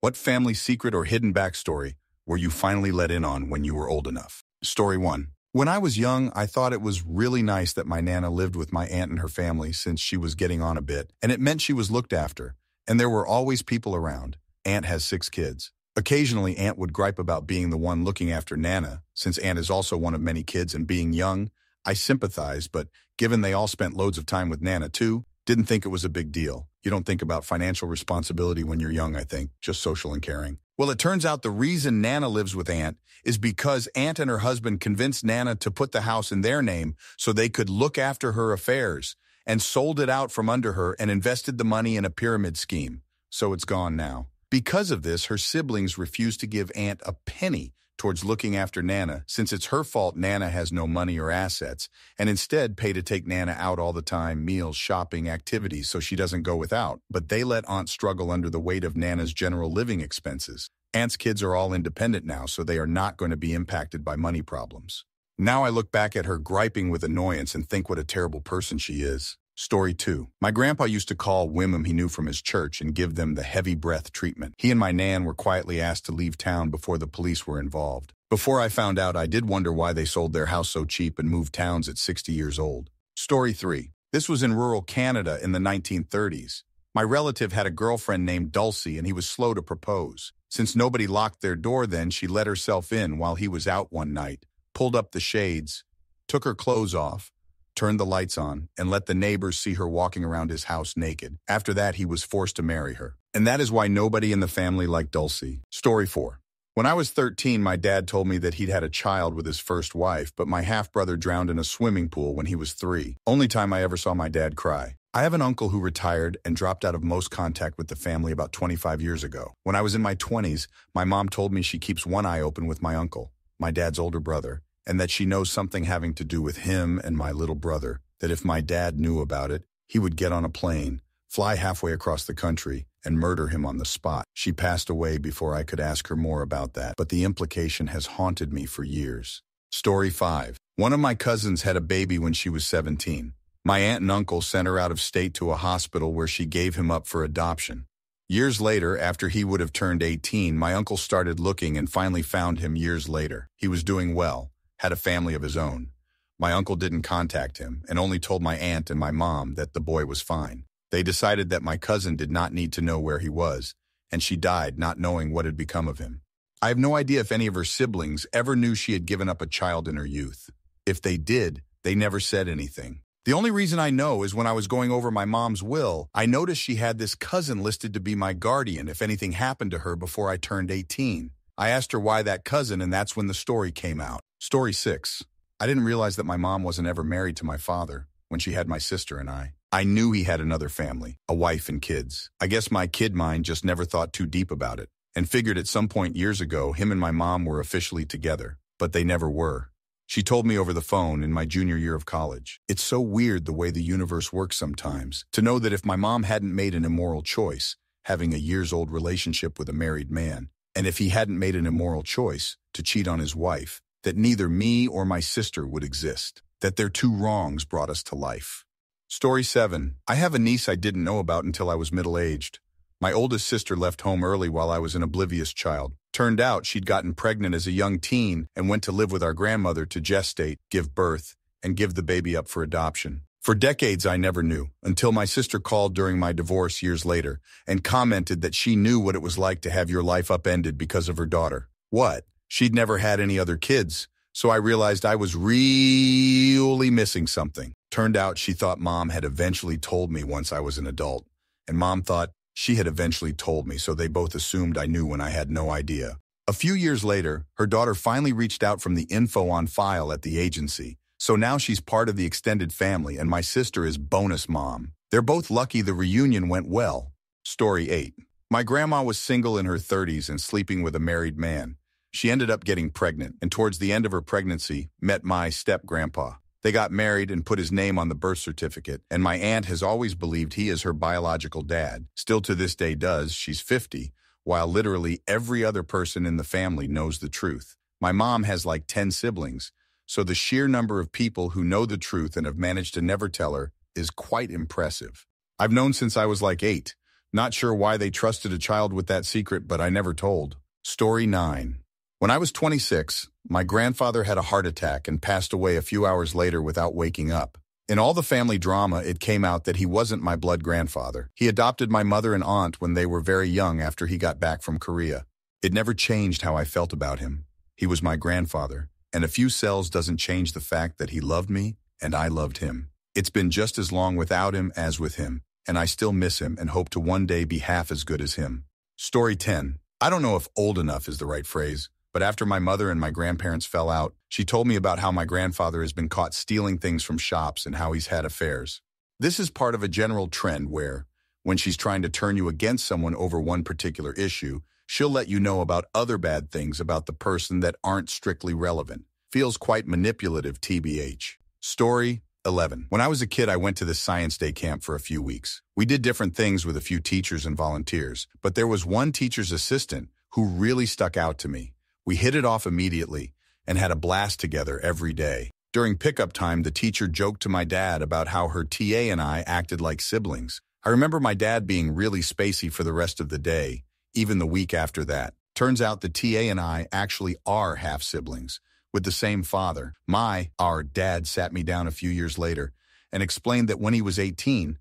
What family secret or hidden backstory were you finally let in on when you were old enough? Story 1. When I was young, I thought it was really nice that my Nana lived with my aunt and her family since she was getting on a bit, and it meant she was looked after, and there were always people around. Aunt has 6 kids. Occasionally, Aunt would gripe about being the one looking after Nana. Since Aunt is also one of many kids and being young, I sympathized, but given they all spent loads of time with Nana too, didn't think it was a big deal. You don't think about financial responsibility when you're young, I think, just social and caring. Well, it turns out the reason Nana lives with Aunt is because Aunt and her husband convinced Nana to put the house in their name so they could look after her affairs, and sold it out from under her and invested the money in a pyramid scheme. So it's gone now. Because of this, her siblings refuse to give Aunt a penny towards looking after Nana, since it's her fault Nana has no money or assets, and instead pay to take Nana out all the time, meals, shopping, activities, so she doesn't go without. But they let Aunt struggle under the weight of Nana's general living expenses. Aunt's kids are all independent now, so they are not going to be impacted by money problems. Now I look back at her griping with annoyance and think what a terrible person she is. Story 2. My grandpa used to call women he knew from his church and give them the heavy breath treatment. He and my Nan were quietly asked to leave town before the police were involved. Before I found out, I did wonder why they sold their house so cheap and moved towns at 60 years old. Story 3. This was in rural Canada in the 1930s. My relative had a girlfriend named Dulcie, and he was slow to propose. Since nobody locked their door then, she let herself in while he was out one night, pulled up the shades, took her clothes off, turned the lights on, and let the neighbors see her walking around his house naked. After that, he was forced to marry her. And that is why nobody in the family liked Dulcie. Story 4. When I was 13, my dad told me that he'd had a child with his first wife, but my half-brother drowned in a swimming pool when he was 3. Only time I ever saw my dad cry. I have an uncle who retired and dropped out of most contact with the family about 25 years ago. When I was in my 20s, my mom told me she keeps one eye open with my uncle, my dad's older brother, and that she knows something having to do with him and my little brother, that if my dad knew about it, he would get on a plane, fly halfway across the country, and murder him on the spot. She passed away before I could ask her more about that, but the implication has haunted me for years. Story 5. One of my cousins had a baby when she was 17. My aunt and uncle sent her out of state to a hospital where she gave him up for adoption. Years later, after he would have turned 18, my uncle started looking and finally found him years later. He was doing well, had a family of his own. My uncle didn't contact him and only told my aunt and my mom that the boy was fine. They decided that my cousin did not need to know where he was, and she died not knowing what had become of him. I have no idea if any of her siblings ever knew she had given up a child in her youth. If they did, they never said anything. The only reason I know is when I was going over my mom's will, I noticed she had this cousin listed to be my guardian if anything happened to her before I turned 18. I asked her why that cousin, and that's when the story came out. Story 6. I didn't realize that my mom wasn't ever married to my father when she had my sister and I. I knew he had another family, a wife and kids. I guess my kid mind just never thought too deep about it and figured at some point years ago him and my mom were officially together, but they never were. She told me over the phone in my junior year of college. It's so weird the way the universe works sometimes, to know that if my mom hadn't made an immoral choice, having a years-old relationship with a married man, and if he hadn't made an immoral choice to cheat on his wife, that neither me or my sister would exist, that their two wrongs brought us to life. Story 7. I have a niece I didn't know about until I was middle-aged. My oldest sister left home early while I was an oblivious child. Turned out she'd gotten pregnant as a young teen and went to live with our grandmother to gestate, give birth, and give the baby up for adoption. For decades, I never knew, until my sister called during my divorce years later and commented that she knew what it was like to have your life upended because of her daughter. What? She'd never had any other kids, so I realized I was really missing something. Turned out she thought Mom had eventually told me once I was an adult, and Mom thought she had eventually told me, so they both assumed I knew when I had no idea. A few years later, her daughter finally reached out from the info on file at the agency, so now she's part of the extended family, and my sister is bonus mom. They're both lucky the reunion went well. Story 8. My grandma was single in her 30s and sleeping with a married man. She ended up getting pregnant, and towards the end of her pregnancy, met my step-grandpa. They got married and put his name on the birth certificate, and my aunt has always believed he is her biological dad. Still to this day does, she's 50, while literally every other person in the family knows the truth. My mom has like 10 siblings, so the sheer number of people who know the truth and have managed to never tell her is quite impressive. I've known since I was like 8, Not sure why they trusted a child with that secret, but I never told. Story 9. When I was 26, my grandfather had a heart attack and passed away a few hours later without waking up. In all the family drama, it came out that he wasn't my blood grandfather. He adopted my mother and aunt when they were very young after he got back from Korea. It never changed how I felt about him. He was my grandfather, and a few cells doesn't change the fact that he loved me and I loved him. It's been just as long without him as with him, and I still miss him and hope to one day be half as good as him. Story 10. I don't know if old enough is the right phrase, but after my mother and my grandparents fell out, she told me about how my grandfather has been caught stealing things from shops and how he's had affairs. This is part of a general trend where, when she's trying to turn you against someone over one particular issue, she'll let you know about other bad things about the person that aren't strictly relevant. Feels quite manipulative, TBH. Story 11. When I was a kid, I went to this science day camp for a few weeks. We did different things with a few teachers and volunteers, but there was one teacher's assistant who really stuck out to me. We hit it off immediately and had a blast together every day. During pickup time, the teacher joked to my dad about how her TA and I acted like siblings. I remember my dad being really spacey for the rest of the day, even the week after that. Turns out the TA and I actually are half-siblings, with the same father. Our dad sat me down a few years later and explained that when he was 19,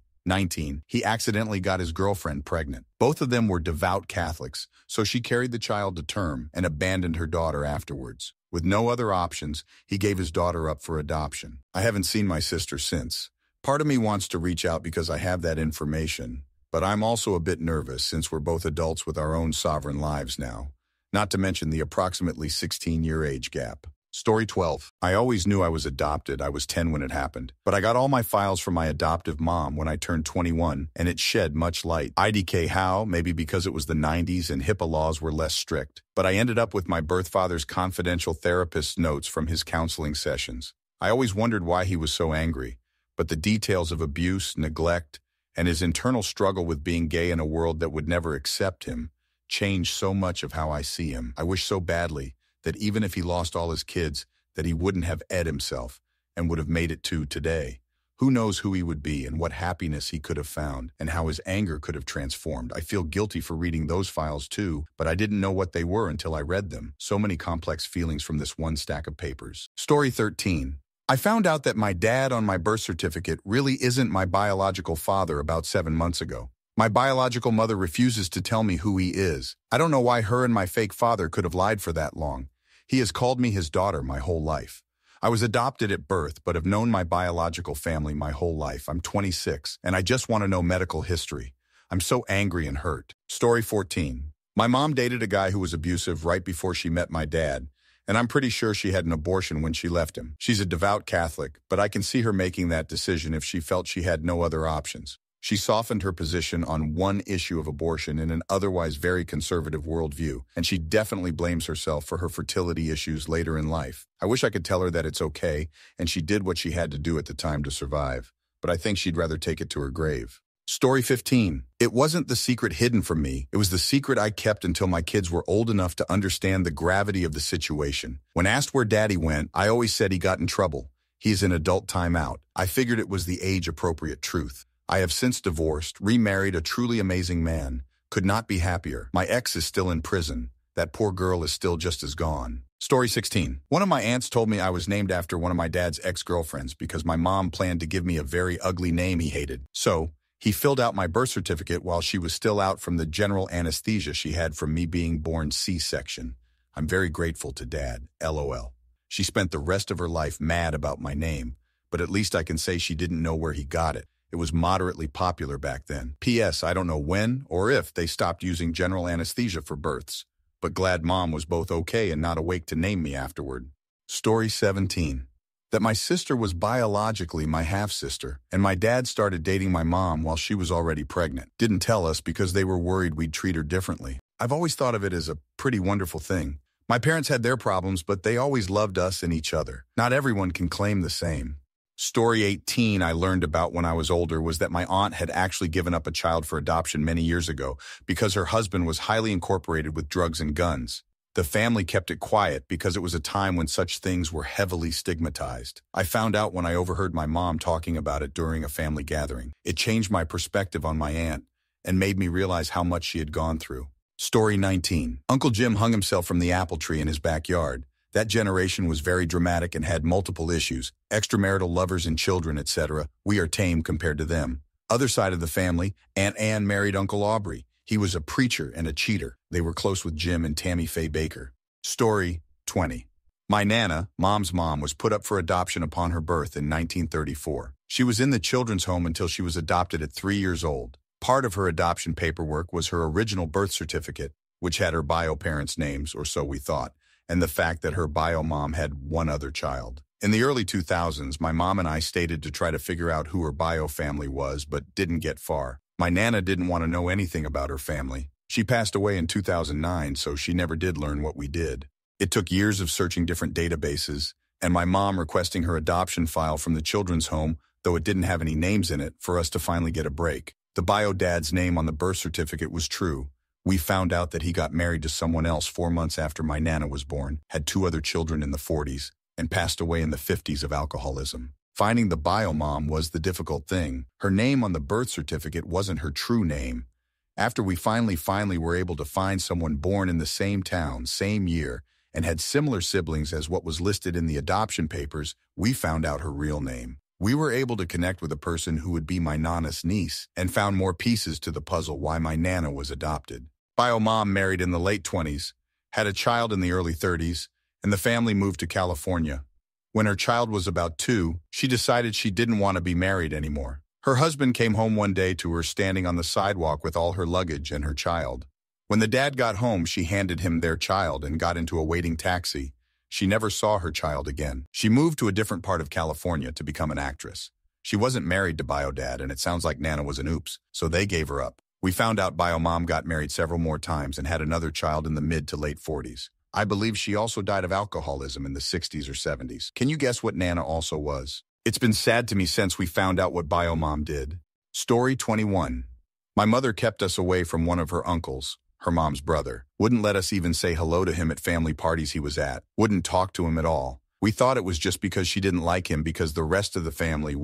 he accidentally got his girlfriend pregnant. Both of them were devout Catholics, so she carried the child to term and abandoned her daughter afterwards. With no other options, he gave his daughter up for adoption. I haven't seen my sister since. Part of me wants to reach out because I have that information, but I'm also a bit nervous since we're both adults with our own sovereign lives now, not to mention the approximately 16-year age gap. Story 12. I always knew I was adopted. I was 10 when it happened, but I got all my files from my adoptive mom when I turned 21, and it shed much light. IDK how? Maybe because it was the 90s and HIPAA laws were less strict, but I ended up with my birth father's confidential therapist's notes from his counseling sessions. I always wondered why he was so angry, but the details of abuse, neglect, and his internal struggle with being gay in a world that would never accept him changed so much of how I see him. I wish so badly that even if he lost all his kids, that he wouldn't have ed himself and would have made it to today. Who knows who he would be and what happiness he could have found and how his anger could have transformed. I feel guilty for reading those files too, but I didn't know what they were until I read them. So many complex feelings from this one stack of papers. Story 13. I found out that my dad on my birth certificate really isn't my biological father about 7 months ago. My biological mother refuses to tell me who he is. I don't know why her and my fake father could have lied for that long. He has called me his daughter my whole life. I was adopted at birth, but have known my biological family my whole life. I'm 26, and I just want to know medical history. I'm so angry and hurt. Story 14. My mom dated a guy who was abusive right before she met my dad, and I'm pretty sure she had an abortion when she left him. She's a devout Catholic, but I can see her making that decision if she felt she had no other options. She softened her position on one issue of abortion in an otherwise very conservative worldview, and she definitely blames herself for her fertility issues later in life. I wish I could tell her that it's okay, and she did what she had to do at the time to survive, but I think she'd rather take it to her grave. Story 15. It wasn't the secret hidden from me. It was the secret I kept until my kids were old enough to understand the gravity of the situation. When asked where Daddy went, I always said he got in trouble. He's in adult timeout. I figured it was the age-appropriate truth. I have since divorced, remarried a truly amazing man. Could not be happier. My ex is still in prison. That poor girl is still just as gone. Story 16. One of my aunts told me I was named after one of my dad's ex-girlfriends because my mom planned to give me a very ugly name he hated. So, he filled out my birth certificate while she was still out from the general anesthesia she had from me being born C-section. I'm very grateful to Dad, LOL. She spent the rest of her life mad about my name, but at least I can say she didn't know where he got it. It was moderately popular back then. P.S. I don't know when or if they stopped using general anesthesia for births, but glad Mom was both okay and not awake to name me afterward. Story 17. That my sister was biologically my half-sister, and my dad started dating my mom while she was already pregnant. Didn't tell us because they were worried we'd treat her differently. I've always thought of it as a pretty wonderful thing. My parents had their problems, but they always loved us and each other. Not everyone can claim the same. Story 18 I learned about when I was older was that my aunt had actually given up a child for adoption many years ago because her husband was highly incorporated with drugs and guns. The family kept it quiet because it was a time when such things were heavily stigmatized. I found out when I overheard my mom talking about it during a family gathering. It changed my perspective on my aunt and made me realize how much she had gone through. Story 19. Uncle Jim hung himself from the apple tree in his backyard. That generation was very dramatic and had multiple issues, extramarital lovers and children, etc. We are tame compared to them. Other side of the family, Aunt Ann married Uncle Aubrey. He was a preacher and a cheater. They were close with Jim and Tammy Faye Baker. Story 20. My Nana, Mom's mom, was put up for adoption upon her birth in 1934. She was in the children's home until she was adopted at 3 years old. Part of her adoption paperwork was her original birth certificate, which had her bio parents' names, or so we thought, and the fact that her bio mom had one other child. In the early 2000s, my mom and I stated to try to figure out who her bio family was, but didn't get far. My Nana didn't want to know anything about her family. She passed away in 2009, so she never did learn what we did. It took years of searching different databases, and my mom requesting her adoption file from the children's home, though it didn't have any names in it, for us to finally get a break. The bio dad's name on the birth certificate was true. We found out that he got married to someone else 4 months after my Nana was born, had two other children in the 40s, and passed away in the 50s of alcoholism. Finding the bio mom was the difficult thing. Her name on the birth certificate wasn't her true name. After we finally were able to find someone born in the same town, same year, and had similar siblings as what was listed in the adoption papers, we found out her real name. We were able to connect with a person who would be my Nana's niece and found more pieces to the puzzle why my Nana was adopted. Bio mom married in the late 20s, had a child in the early 30s, and the family moved to California. When her child was about 2, she decided she didn't want to be married anymore. Her husband came home one day to her standing on the sidewalk with all her luggage and her child. When the dad got home, she handed him their child and got into a waiting taxi. She never saw her child again. She moved to a different part of California to become an actress. She wasn't married to Bio Dad, and it sounds like Nana was an oops, so they gave her up. We found out Bio Mom got married several more times and had another child in the mid to late 40s. I believe she also died of alcoholism in the 60s or 70s. Can you guess what Nana also was? It's been sad to me since we found out what Bio Mom did. Story 21. My mother kept us away from one of her uncles, her mom's brother. Wouldn't let us even say hello to him at family parties he was at. Wouldn't talk to him at all. We thought it was just because she didn't like him because the rest of the family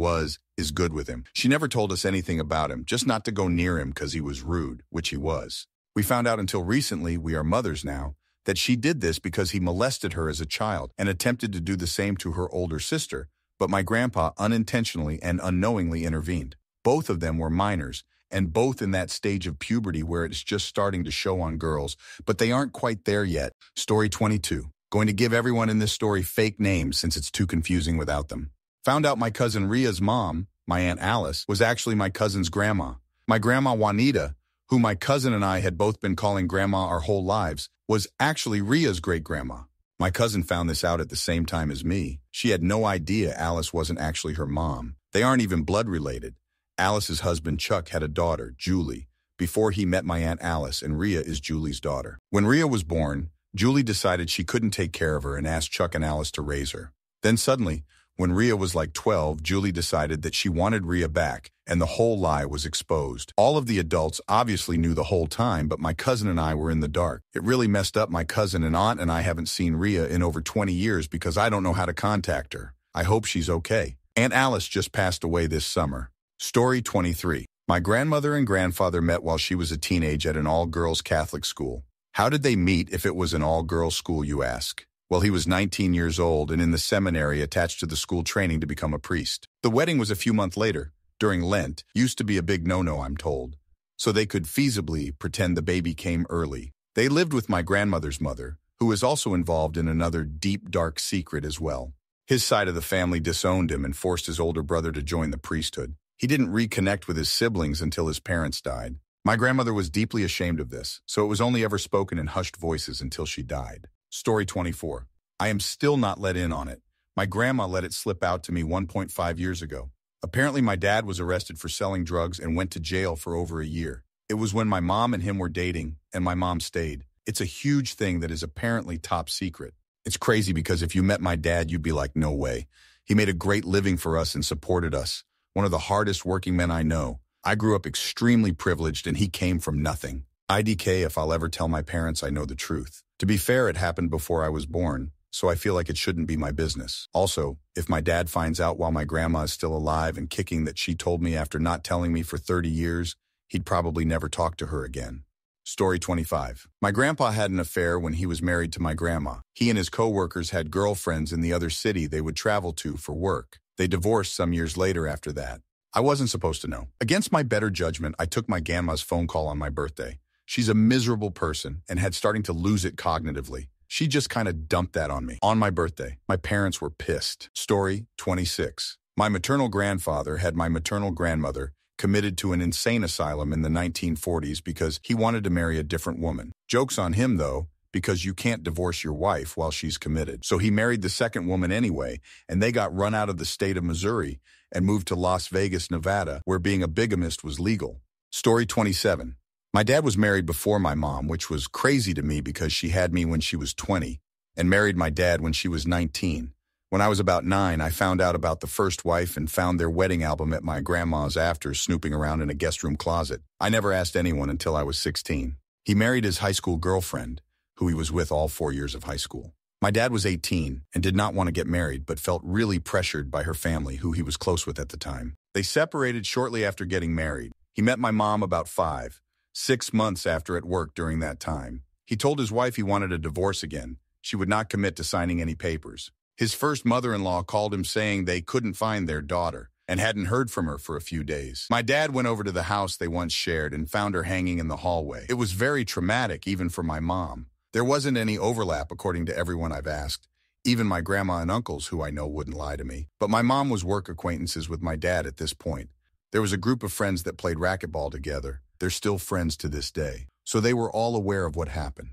is good with him. She never told us anything about him, just not to go near him because he was rude, which he was. We found out until recently, we are mothers now, that she did this because he molested her as a child and attempted to do the same to her older sister, but my grandpa unintentionally and unknowingly intervened. Both of them were minors, and both in that stage of puberty where it's just starting to show on girls, but they aren't quite there yet. Story 22. Going to give everyone in this story fake names since it's too confusing without them. Found out my cousin Rhea's mom, my Aunt Alice, was actually my cousin's grandma. My grandma Juanita, who my cousin and I had both been calling grandma our whole lives, was actually Rhea's great-grandma. My cousin found this out at the same time as me. She had no idea Alice wasn't actually her mom. They aren't even blood-related. Alice's husband, Chuck, had a daughter, Julie, before he met my Aunt Alice, and Rhea is Julie's daughter. When Rhea was born, Julie decided she couldn't take care of her and asked Chuck and Alice to raise her. Then suddenly, when Rhea was like 12, Julie decided that she wanted Rhea back, and the whole lie was exposed. All of the adults obviously knew the whole time, but my cousin and I were in the dark. It really messed up my cousin and aunt, and I haven't seen Rhea in over 20 years because I don't know how to contact her. I hope she's okay. Aunt Alice just passed away this summer. Story 23. My grandmother and grandfather met while she was a teenager at an all-girls Catholic school. How did they meet if it was an all-girls school, you ask? Well, he was 19 years old and in the seminary attached to the school training to become a priest. The wedding was a few months later, during Lent, used to be a big no-no, I'm told, so they could feasibly pretend the baby came early. They lived with my grandmother's mother, who is also involved in another deep, dark secret as well. His side of the family disowned him and forced his older brother to join the priesthood. He didn't reconnect with his siblings until his parents died. My grandmother was deeply ashamed of this, so it was only ever spoken in hushed voices until she died. Story 24. I am still not let in on it. My grandma let it slip out to me 1.5 years ago. Apparently, my dad was arrested for selling drugs and went to jail for over a year. It was when my mom and him were dating, and my mom stayed. It's a huge thing that is apparently top secret. It's crazy because if you met my dad, you'd be like, no way. He made a great living for us and supported us. One of the hardest working men I know. I grew up extremely privileged and he came from nothing. IDK if I'll ever tell my parents I know the truth. To be fair, it happened before I was born, so I feel like it shouldn't be my business. Also, if my dad finds out while my grandma is still alive and kicking that she told me after not telling me for 30 years, he'd probably never talk to her again. Story 25. My grandpa had an affair when he was married to my grandma. He and his co-workers had girlfriends in the other city they would travel to for work. They divorced some years later after that. I wasn't supposed to know. Against my better judgment, I took my grandma's phone call on my birthday. She's a miserable person and had starting to lose it cognitively. She just kind of dumped that on me. On my birthday, my parents were pissed. Story 26. My maternal grandfather had my maternal grandmother committed to an insane asylum in the 1940s because he wanted to marry a different woman. Joke's on him, though, because you can't divorce your wife while she's committed. So he married the second woman anyway, and they got run out of the state of Missouri and moved to Las Vegas, Nevada, where being a bigamist was legal. Story 27. My dad was married before my mom, which was crazy to me because she had me when she was 20 and married my dad when she was 19. When I was about 9, I found out about the first wife and found their wedding album at my grandma's after snooping around in a guest room closet. I never asked anyone until I was 16. He married his high school girlfriend, who he was with all 4 years of high school. My dad was 18 and did not want to get married, but felt really pressured by her family, who he was close with at the time. They separated shortly after getting married. He met my mom about 5, 6 months after at work during that time. He told his wife he wanted a divorce again. She would not commit to signing any papers. His first mother-in-law called him saying they couldn't find their daughter and hadn't heard from her for a few days. My dad went over to the house they once shared and found her hanging in the hallway. It was very traumatic, even for my mom. There wasn't any overlap, according to everyone I've asked, even my grandma and uncles, who I know wouldn't lie to me. But my mom was work acquaintances with my dad at this point. There was a group of friends that played racquetball together. They're still friends to this day. So they were all aware of what happened.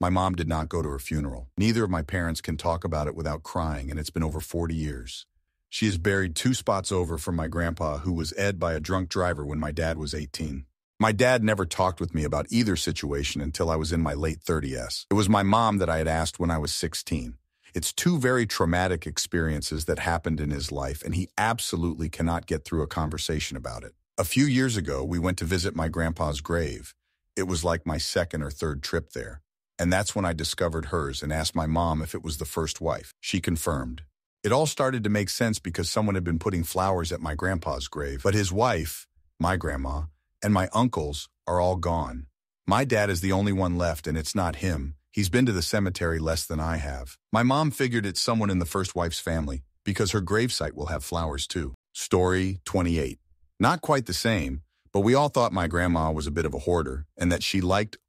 My mom did not go to her funeral. Neither of my parents can talk about it without crying, and it's been over 40 years. She is buried 2 spots over from my grandpa, who was ed by a drunk driver when my dad was 18. My dad never talked with me about either situation until I was in my late 30s. It was my mom that I had asked when I was 16. It's 2 very traumatic experiences that happened in his life, and he absolutely cannot get through a conversation about it. A few years ago, we went to visit my grandpa's grave. It was like my 2nd or 3rd trip there. And that's when I discovered hers and asked my mom if it was the first wife. She confirmed. It all started to make sense because someone had been putting flowers at my grandpa's grave. But his wife, my grandma, and my uncles are all gone. My dad is the only one left, and it's not him. He's been to the cemetery less than I have. My mom figured it's someone in the first wife's family because her gravesite will have flowers too. Story 28. Not quite the same, but we all thought my grandma was a bit of a hoarder and that she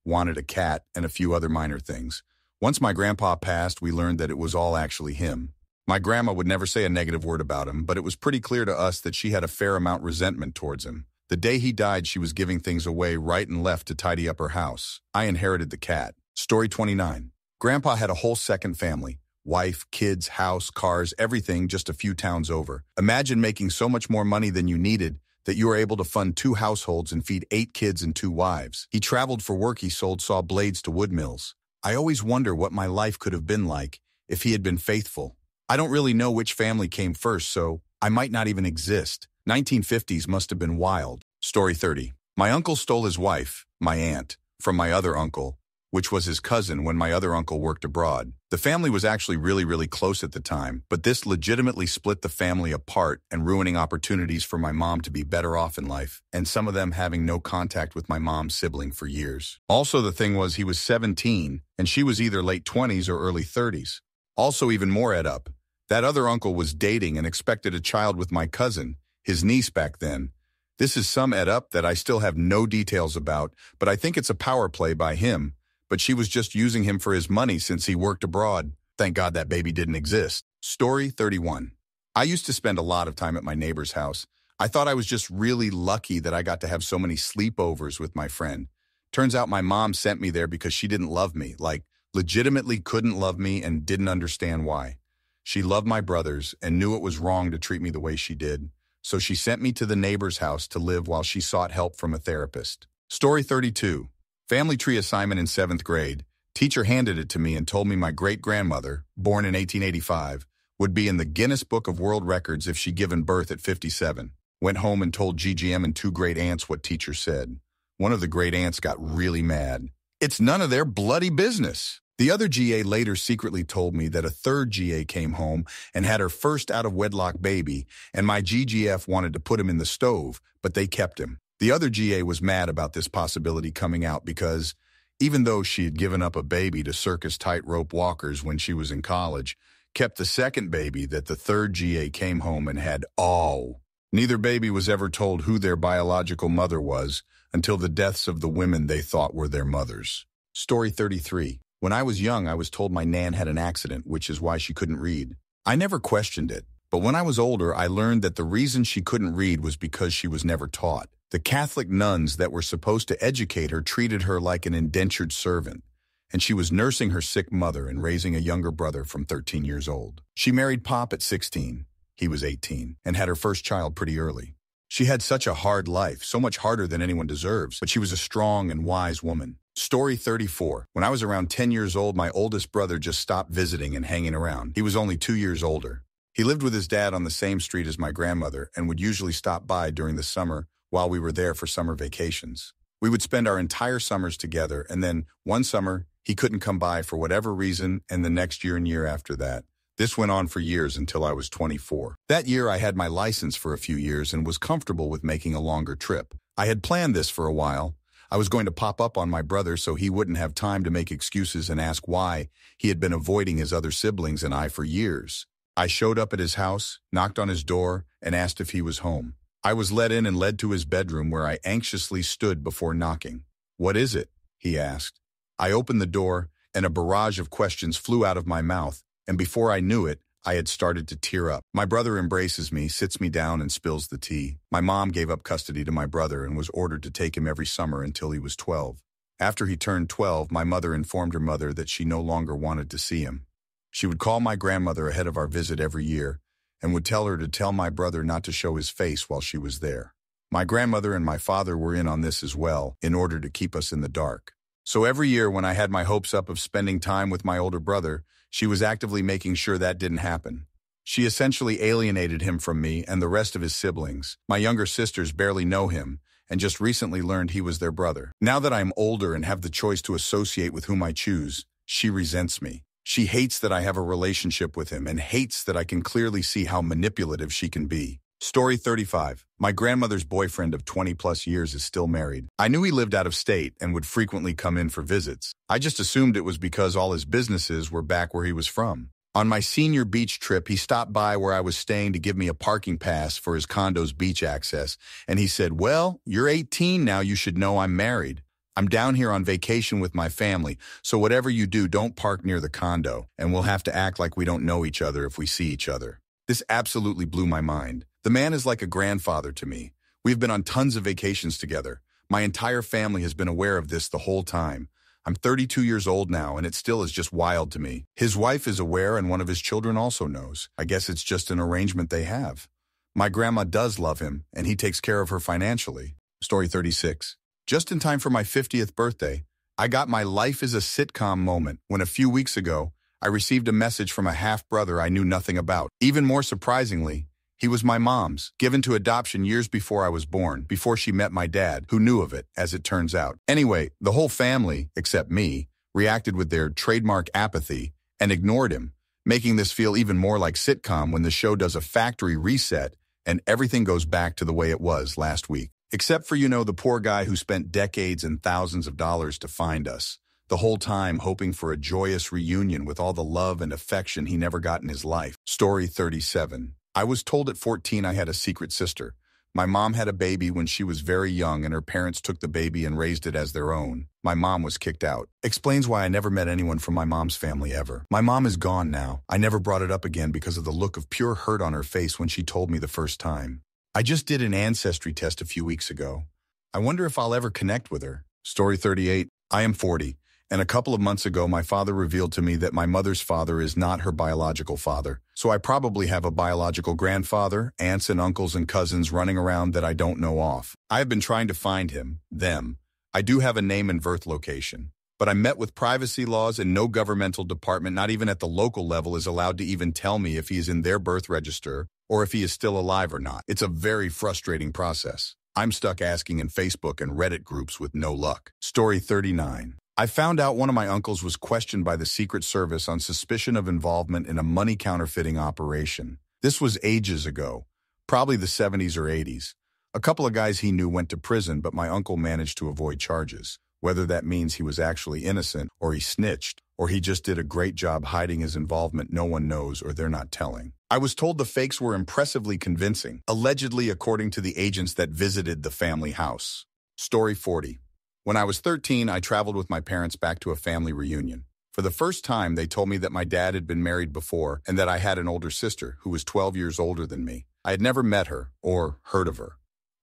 wanted a cat, and a few other minor things. Once my grandpa passed, we learned that it was all actually him. My grandma would never say a negative word about him, but it was pretty clear to us that she had a fair amount resentment towards him. The day he died, she was giving things away right and left to tidy up her house. I inherited the cat. Story 29. Grandpa had a whole 2nd family. Wife, kids, house, cars, everything just a few towns over. Imagine making so much more money than you needed that you were able to fund 2 households and feed 8 kids and 2 wives. He traveled for work. He sold saw blades to wood mills. I always wonder what my life could have been like if he had been faithful. I don't really know which family came first, so I might not even exist. 1950s must have been wild. Story 30. My uncle stole his wife, my aunt, from my other uncle, which was his cousin, when my other uncle worked abroad. The family was actually really close at the time, but this legitimately split the family apart and ruining opportunities for my mom to be better off in life, and some of them having no contact with my mom's sibling for years. Also, the thing was, he was 17, and she was either late 20s or early 30s. Also, even more add up, that other uncle was dating and expected a child with my cousin, his niece back then. This is some add up that I still have no details about, but I think it's a power play by him. But she was just using him for his money since he worked abroad. Thank God that baby didn't exist. Story 31. I used to spend a lot of time at my neighbor's house. I thought I was just really lucky that I got to have so many sleepovers with my friend. Turns out my mom sent me there because she didn't love me, like legitimately couldn't love me and didn't understand why. She loved my brothers and knew it was wrong to treat me the way she did. So she sent me to the neighbor's house to live while she sought help from a therapist. Story 32. Family tree assignment in 7th grade. Teacher handed it to me and told me my great-grandmother, born in 1885, would be in the Guinness Book of World Records if she given birth at 57. Went home and told GGM and 2 great aunts what teacher said. One of the great aunts got really mad. It's none of their bloody business. The other GA later secretly told me that a 3rd GA came home and had her first out-of-wedlock baby, and my GGF wanted to put him in the stove, but they kept him. The other GA was mad about this possibility coming out because, even though she had given up a baby to circus tightrope walkers when she was in college, kept the second baby that the third GA came home and had all. Neither baby was ever told who their biological mother was until the deaths of the women they thought were their mothers. Story 33. When I was young, I was told my Nan had an accident, which is why she couldn't read. I never questioned it, but when I was older, I learned that the reason she couldn't read was because she was never taught. The Catholic nuns that were supposed to educate her treated her like an indentured servant, and she was nursing her sick mother and raising a younger brother from 13 years old. She married Pop at 16, he was 18, and had her first child pretty early. She had such a hard life, so much harder than anyone deserves, but she was a strong and wise woman. Story 34. When I was around 10 years old, my oldest brother just stopped visiting and hanging around. He was only 2 years older. He lived with his dad on the same street as my grandmother and would usually stop by during the summer while we were there for summer vacations. We would spend our entire summers together, and then one summer, he couldn't come by for whatever reason, and the next year and year after that. This went on for years until I was 24. That year, I had my license for a few years and was comfortable with making a longer trip. I had planned this for a while. I was going to pop up on my brother so he wouldn't have time to make excuses and ask why he had been avoiding his other siblings and I for years. I showed up at his house, knocked on his door, and asked if he was home. I was let in and led to his bedroom, where I anxiously stood before knocking. "What is it?" he asked. I opened the door, and a barrage of questions flew out of my mouth, and before I knew it, I had started to tear up. My brother embraces me, sits me down, and spills the tea. My mom gave up custody to my brother and was ordered to take him every summer until he was 12. After he turned 12, my mother informed her mother that she no longer wanted to see him. She would call my grandmother ahead of our visit every year and would tell her to tell my brother not to show his face while she was there. My grandmother and my father were in on this as well, in order to keep us in the dark. So every year when I had my hopes up of spending time with my older brother, she was actively making sure that didn't happen. She essentially alienated him from me and the rest of his siblings. My younger sisters barely know him and just recently learned he was their brother. Now that I am older and have the choice to associate with whom I choose, she resents me. She hates that I have a relationship with him and hates that I can clearly see how manipulative she can be. Story 35. My grandmother's boyfriend of 20-plus years is still married. I knew he lived out of state and would frequently come in for visits. I just assumed it was because all his businesses were back where he was from. On my senior beach trip, he stopped by where I was staying to give me a parking pass for his condo's beach access, and he said, "Well, you're 18 now, you should know I'm married. I'm down here on vacation with my family, so whatever you do, don't park near the condo, and we'll have to act like we don't know each other if we see each other." This absolutely blew my mind. The man is like a grandfather to me. We've been on tons of vacations together. My entire family has been aware of this the whole time. I'm 32 years old now, and it still is just wild to me. His wife is aware, and one of his children also knows. I guess it's just an arrangement they have. My grandma does love him, and he takes care of her financially. Story 36. Just in time for my 50th birthday, I got my Life is a Sitcom moment when a few weeks ago, I received a message from a half-brother I knew nothing about. Even more surprisingly, he was my mom's, given to adoption years before I was born, before she met my dad, who knew of it, as it turns out. Anyway, the whole family, except me, reacted with their trademark apathy and ignored him, making this feel even more like sitcom when the show does a factory reset and everything goes back to the way it was last week. Except for, the poor guy who spent decades and thousands of dollars to find us, the whole time hoping for a joyous reunion with all the love and affection he never got in his life. Story 37. I was told at 14 I had a secret sister. My mom had a baby when she was very young, and her parents took the baby and raised it as their own. My mom was kicked out. Explains why I never met anyone from my mom's family ever. My mom is gone now. I never brought it up again because of the look of pure hurt on her face when she told me the first time. I just did an ancestry test a few weeks ago. I wonder if I'll ever connect with her. Story 38. I am 40. And a couple of months ago, my father revealed to me that my mother's father is not her biological father. So I probably have a biological grandfather, aunts and uncles and cousins running around that I don't know of. I have been trying to find him, them. I do have a name and birth location. But I'm met with privacy laws, and no governmental department, not even at the local level, is allowed to even tell me if he is in their birth register or if he is still alive or not. It's a very frustrating process. I'm stuck asking in Facebook and Reddit groups with no luck. Story 39. I found out one of my uncles was questioned by the Secret Service on suspicion of involvement in a money counterfeiting operation. This was ages ago, probably the 70s or 80s. A couple of guys he knew went to prison, but my uncle managed to avoid charges. Whether that means he was actually innocent, or he snitched, or he just did a great job hiding his involvement, no one knows, or they're not telling. I was told the fakes were impressively convincing, allegedly according to the agents that visited the family house. Story 40. When I was 13, I traveled with my parents back to a family reunion. For the first time, they told me that my dad had been married before and that I had an older sister who was 12 years older than me. I had never met her or heard of her.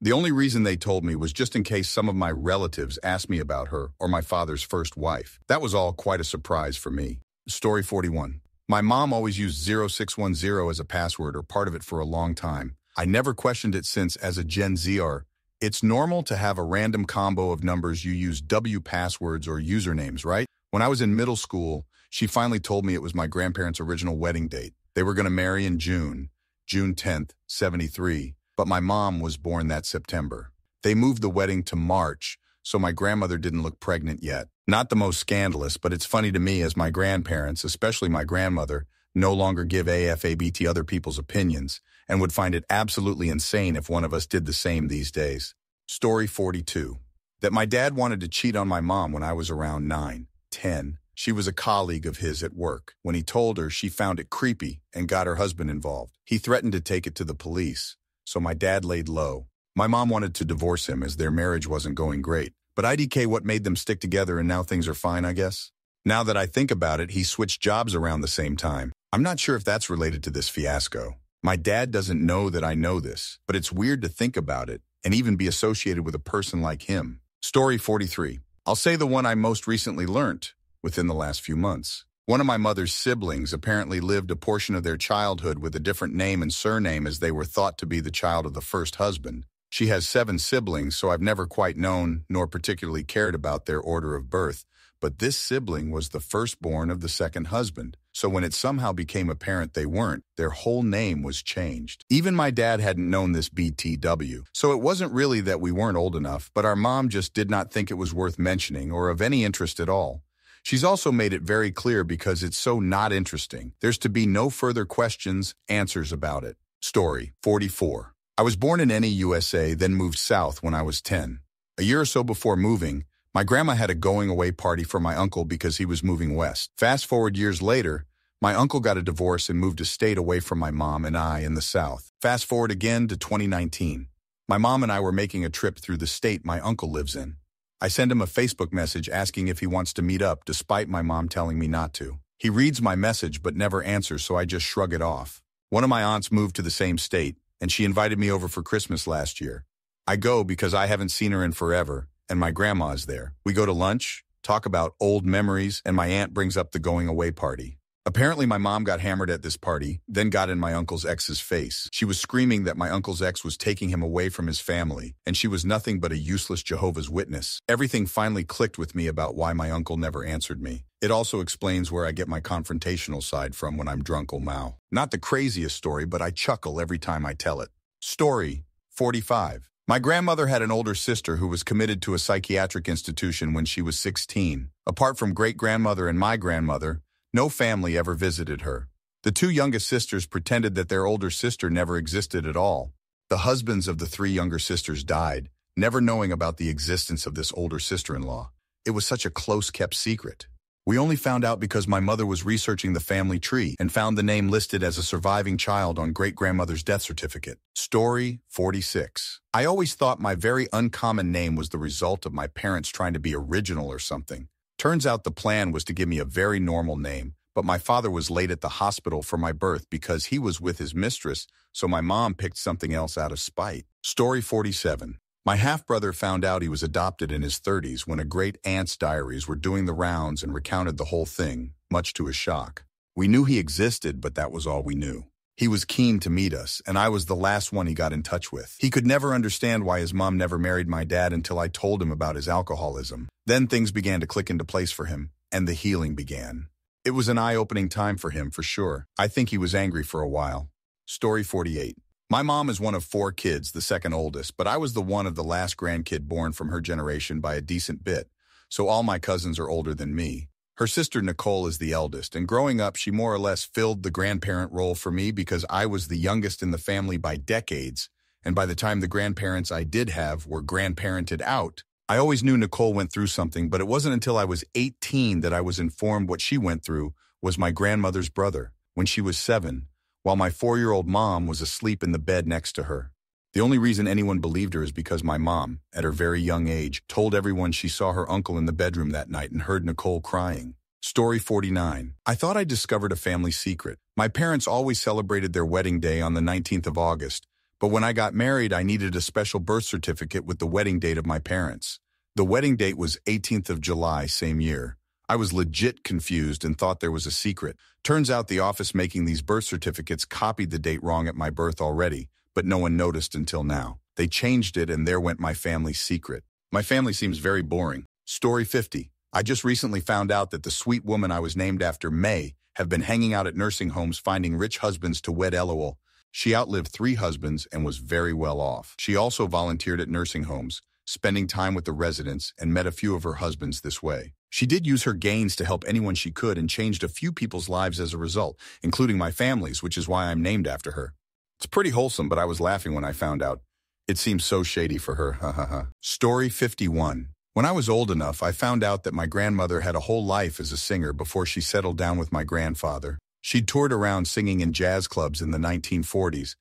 The only reason they told me was just in case some of my relatives asked me about her or my father's first wife. That was all quite a surprise for me. Story 41. My mom always used 0610 as a password or part of it for a long time. I never questioned it since, as a Gen Zer, it's normal to have a random combo of numbers. You use W passwords or usernames, right? When I was in middle school, she finally told me it was my grandparents' original wedding date. They were going to marry in June, June 10th, 73. But my mom was born that September. They moved the wedding to March, so my grandmother didn't look pregnant yet. Not the most scandalous, but it's funny to me as my grandparents, especially my grandmother, no longer give AFABT other people's opinions and would find it absolutely insane if one of us did the same these days. Story 42. That my dad wanted to cheat on my mom when I was around 9, 10. She was a colleague of his at work. When he told her, she found it creepy and got her husband involved. He threatened to take it to the police. So my dad laid low. My mom wanted to divorce him as their marriage wasn't going great. But IDK, what made them stick together, and now things are fine, I guess? Now that I think about it, he switched jobs around the same time. I'm not sure if that's related to this fiasco. My dad doesn't know that I know this, but it's weird to think about it and even be associated with a person like him. Story 43. I'll say the one I most recently learned within the last few months. One of my mother's siblings apparently lived a portion of their childhood with a different name and surname, as they were thought to be the child of the first husband. She has 7 siblings, so I've never quite known nor particularly cared about their order of birth, but this sibling was the firstborn of the second husband, so when it somehow became apparent they weren't, their whole name was changed. Even my dad hadn't known this BTW, so it wasn't really that we weren't old enough, but our mom just did not think it was worth mentioning or of any interest at all. She's also made it very clear, because it's so not interesting, there's to be no further questions, answers about it. Story 44. I was born in NE, USA, then moved south when I was 10. A year or so before moving, my grandma had a going-away party for my uncle because he was moving west. Fast forward years later, my uncle got a divorce and moved a state away from my mom and I in the south. Fast forward again to 2019. My mom and I were making a trip through the state my uncle lives in. I send him a Facebook message asking if he wants to meet up, despite my mom telling me not to. He reads my message but never answers, so I just shrug it off. One of my aunts moved to the same state, and she invited me over for Christmas last year. I go because I haven't seen her in forever, and my grandma's there. We go to lunch, talk about old memories, and my aunt brings up the going-away party. Apparently my mom got hammered at this party, then got in my uncle's ex's face. She was screaming that my uncle's ex was taking him away from his family, and she was nothing but a useless Jehovah's Witness. Everything finally clicked with me about why my uncle never answered me. It also explains where I get my confrontational side from when I'm drunk or Mao. Not the craziest story, but I chuckle every time I tell it. Story 45. My grandmother had an older sister who was committed to a psychiatric institution when she was 16. Apart from great-grandmother and my grandmother, no family ever visited her. The 2 youngest sisters pretended that their older sister never existed at all. The husbands of the 3 younger sisters died, never knowing about the existence of this older sister-in-law. It was such a close-kept secret. We only found out because my mother was researching the family tree and found the name listed as a surviving child on great-grandmother's death certificate. Story 46. I always thought my very uncommon name was the result of my parents trying to be original or something. Turns out the plan was to give me a very normal name, but my father was late at the hospital for my birth because he was with his mistress, so my mom picked something else out of spite. Story 47. My half-brother found out he was adopted in his 30s when a great-aunt's diaries were doing the rounds and recounted the whole thing, much to his shock. We knew he existed, but that was all we knew. He was keen to meet us, and I was the last one he got in touch with. He could never understand why his mom never married my dad until I told him about his alcoholism. Then things began to click into place for him, and the healing began. It was an eye-opening time for him, for sure. I think he was angry for a while. Story 48. My mom is one of 4 kids, the second oldest, but I was the one of the last grandkid born from her generation by a decent bit, so all my cousins are older than me. Her sister Nicole is the eldest, and growing up she more or less filled the grandparent role for me because I was the youngest in the family by decades, and by the time the grandparents I did have were grandparented out, I always knew Nicole went through something, but it wasn't until I was 18 that I was informed what she went through was my grandmother's brother when she was 7, while my 4-year-old mom was asleep in the bed next to her. The only reason anyone believed her is because my mom, at her very young age, told everyone she saw her uncle in the bedroom that night and heard Nicole crying. Story 49. I thought I discovered a family secret. My parents always celebrated their wedding day on the 19th of August, but when I got married, I needed a special birth certificate with the wedding date of my parents. The wedding date was 18th of July, same year. I was legit confused and thought there was a secret. Turns out the office making these birth certificates copied the date wrong at my birth already, but no one noticed until now. They changed it, and there went my family secret. My family seems very boring. Story 50. I just recently found out that the sweet woman I was named after may have been hanging out at nursing homes finding rich husbands to wed. LOL. She outlived 3 husbands and was very well off. She also volunteered at nursing homes, spending time with the residents, and met a few of her husbands this way. She did use her gains to help anyone she could and changed a few people's lives as a result, including my family's, which is why I'm named after her. It's pretty wholesome, but I was laughing when I found out. It seems so shady for her, ha ha ha. Story 51. When I was old enough, I found out that my grandmother had a whole life as a singer before she settled down with my grandfather. She'd toured around singing in jazz clubs in the 1940s.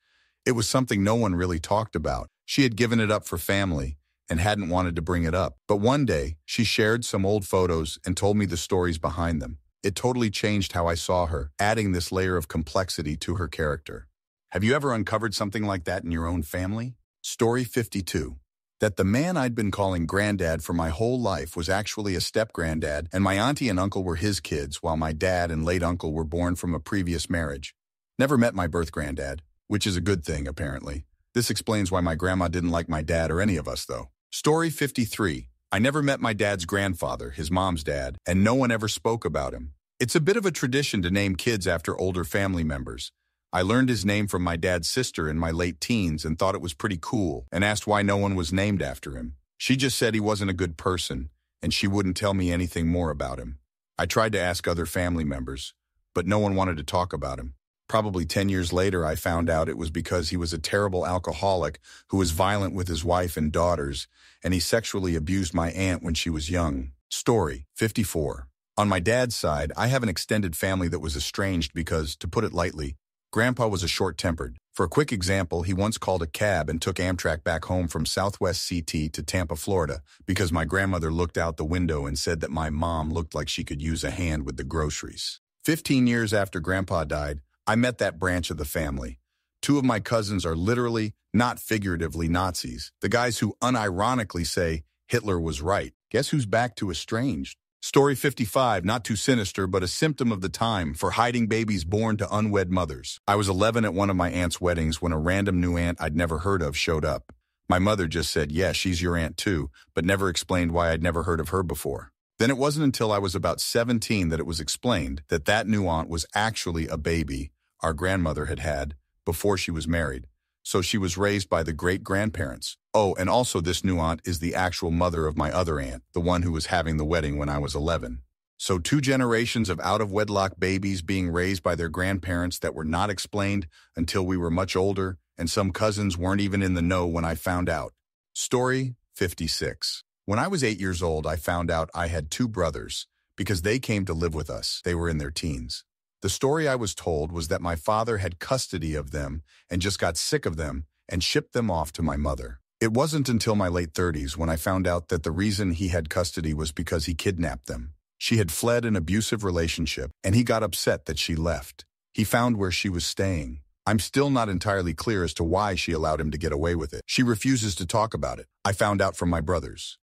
It was something no one really talked about. She had given it up for family and hadn't wanted to bring it up. But one day, she shared some old photos and told me the stories behind them. It totally changed how I saw her, adding this layer of complexity to her character. Have you ever uncovered something like that in your own family? Story 52. That the man I'd been calling granddad for my whole life was actually a step-granddad, and my auntie and uncle were his kids, while my dad and late uncle were born from a previous marriage. Never met my birth granddad, which is a good thing, apparently. This explains why my grandma didn't like my dad or any of us, though. Story 53. I never met my dad's grandfather, his mom's dad, and no one ever spoke about him. It's a bit of a tradition to name kids after older family members. I learned his name from my dad's sister in my late teens and thought it was pretty cool, and asked why no one was named after him. She just said he wasn't a good person, and she wouldn't tell me anything more about him. I tried to ask other family members, but no one wanted to talk about him. Probably 10 years later, I found out it was because he was a terrible alcoholic who was violent with his wife and daughters, and he sexually abused my aunt when she was young. Story 54. On my dad's side, I have an extended family that was estranged because, to put it lightly, Grandpa was a short-tempered. For a quick example, he once called a cab and took Amtrak back home from Southwest CT to Tampa, Florida, because my grandmother looked out the window and said that my mom looked like she could use a hand with the groceries. 15 years after Grandpa died, I met that branch of the family. 2 of my cousins are literally, not figuratively, Nazis, the guys who unironically say Hitler was right. Guess who's back to estranged? Story 55, not too sinister, but a symptom of the time for hiding babies born to unwed mothers. I was 11 at one of my aunt's weddings when a random new aunt I'd never heard of showed up. My mother just said, yeah, she's your aunt too, but never explained why I'd never heard of her before. Then it wasn't until I was about 17 that it was explained that that new aunt was actually a baby our grandmother had had before she was married. So she was raised by the great-grandparents. Oh, and also this new aunt is the actual mother of my other aunt, the one who was having the wedding when I was 11. So 2 generations of out-of-wedlock babies being raised by their grandparents that were not explained until we were much older, and some cousins weren't even in the know when I found out. Story 56. When I was 8 years old, I found out I had 2 brothers because they came to live with us. They were in their teens. The story I was told was that my father had custody of them and just got sick of them and shipped them off to my mother. It wasn't until my late 30s when I found out that the reason he had custody was because he kidnapped them. She had fled an abusive relationship, and he got upset that she left. He found where she was staying. I'm still not entirely clear as to why she allowed him to get away with it. She refuses to talk about it. I found out from my brothers.